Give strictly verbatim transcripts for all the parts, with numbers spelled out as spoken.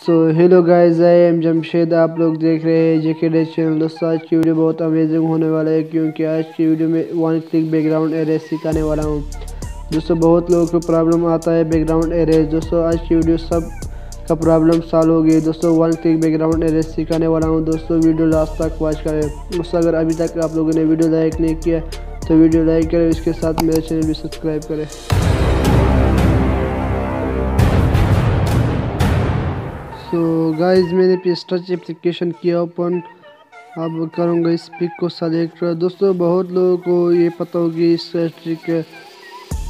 So hello guys, I am Jamshed. आप लोग देख रहे हैं जे के डेचम। दोस्तों, आज की वीडियो बहुत अमेजिंग होने वाला है क्योंकि आज की वीडियो में वन क्लिक बैकग्राउंड एरेज सिखाने वाला हूँ। दोस्तों, बहुत लोगों को प्रॉब्लम आता है बैकग्राउंड एरेज। दोस्तों, आज की वीडियो सब का प्रॉब्लम सॉल्व हो गई। दोस्तों, वन क्लिक बैकग्राउंड एरेज सिखाने वाला हूँ। दोस्तों, वीडियो लास्ट तक वॉच करें। दोस्तों, अगर अभी तक आप लोगों ने वीडियो लाइक नहीं किया तो वीडियो लाइक करें, इसके साथ मेरे चैनल भी सब्सक्राइब करें। तो गाइस, मैंने पिस्टच एप्लीकेशन किया ओपन। अब करूँगा इस पिक को सेलेक्ट। दोस्तों, बहुत लोगों को ये पता होगी इस ट्रिक।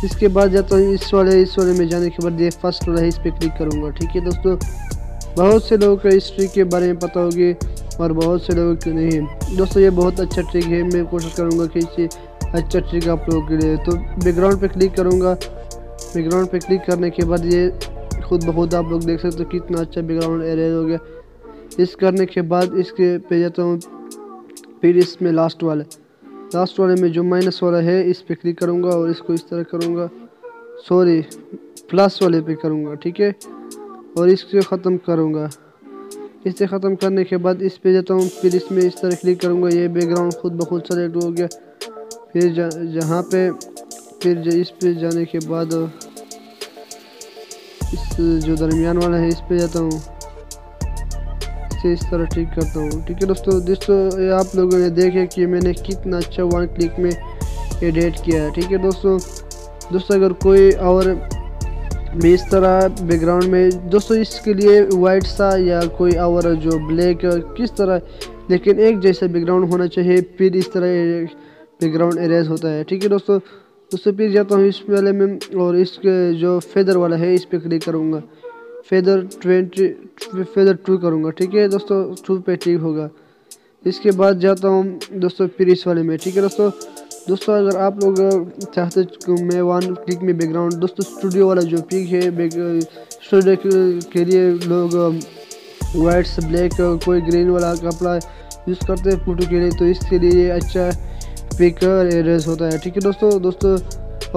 इसके बाद जाता हूँ इस वाले इस वाले में जाने के बाद ये फर्स्ट वाला है, इस पर क्लिक करूँगा। ठीक है दोस्तों, बहुत से लोगों को इस ट्रिक के बारे में पता होगी और बहुत से लोगों को नहीं। दोस्तों, ये बहुत अच्छा ट्रिक है। मैं कोशिश करूँगा कि इसे अच्छा ट्रिक आप लोगों के लिए। तो बैकग्राउंड पर क्लिक करूँगा। बैकग्राउंड पर क्लिक करने के बाद ये खुद बहुत आप लोग देख सकते हो कितना अच्छा बैकग्राउंड एरेज हो गया। इस करने के बाद इसके पे जाता हूँ, फिर इसमें लास्ट वाले लास्ट वाले में जो माइनस वाला है इस पर क्लिक करूँगा और इसको इस तरह करूँगा, सॉरी प्लस वाले पे करूँगा। ठीक है, और इसको ख़त्म करूँगा। इसे ख़त्म करने के बाद इस पर जाता हूँ, फिर इसमें इस तरह क्लिक करूँगा। ये बैकग्राउंड खुद ब खुद सेलेक्ट हो गया। फिर जहाँ पर फिर इस पर जाने के बाद इस जो दरमियान वाला है इस पे जाता हूँ, इसे इस तरह ठीक करता हूँ। ठीक है दोस्तों, दोस्तों आप लोगों ने देखे कि मैंने कितना अच्छा वन क्लिक में एडिट किया है। ठीक है दोस्तों, दोस्तों अगर कोई और भी इस तरह बैकग्राउंड में, दोस्तों इसके लिए वाइट सा या कोई और जो ब्लैक किस तरह, लेकिन एक जैसा बैकग्राउंड होना चाहिए, फिर इस तरह बैकग्राउंड एरेज होता है। ठीक है दोस्तों, दोस्तों फिर जाता हूँ इस वाले में और इसके जो फेदर वाला है इस पर क्लिक करूँगा। फेदर ट्वेंटी फेदर टू करूँगा। ठीक है दोस्तों, टू पे ठीक होगा। इसके बाद जाता हूँ दोस्तों फिर इस वाले में। ठीक है दोस्तों, दोस्तों अगर आप लोग चाहते तो मैं वन क्लिक में बैकग्राउंड, दोस्तों स्टूडियो वाला जो पिक है, स्टूडियो के लिए लोग वाइट्स ब्लैक कोई ग्रीन वाला कपड़ा यूज़ करते हैं फोटो के लिए, तो इसके लिए अच्छा पिकर एरेज होता है। ठीक है दोस्तों, दोस्तों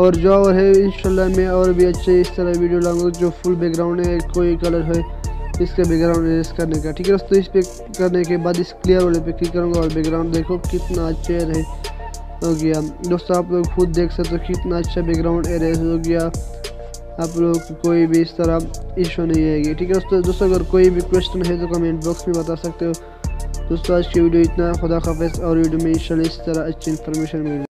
और जो और है इंशाल्लाह मैं और भी अच्छे इस तरह वीडियो लाऊंगा जो फुल बैकग्राउंड है, कोई कलर है इसका बैकग्राउंड एरेज करने का। ठीक है दोस्तों, इस पे करने के बाद इस क्लियर वाले पे क्लिक करूंगा और बैकग्राउंड देखो कितना अच्छे रहे हो गया। दोस्तों आप लोग खुद देख सकते हो कितना अच्छा बैकग्राउंड एरेज हो गया। आप लोग कोई भी इस तरह इशू नहीं आएगी। ठीक है दोस्तों, दोस्तों अगर कोई भी क्वेश्चन है तो कमेंट बॉक्स में बता सकते हो। दोस्तों आज की वीडियो इतना, खुदा हाफिज़। और वीडियो में इंशाल्लाह इस तरह अच्छी इन्फॉर्मेशन मिलेगी।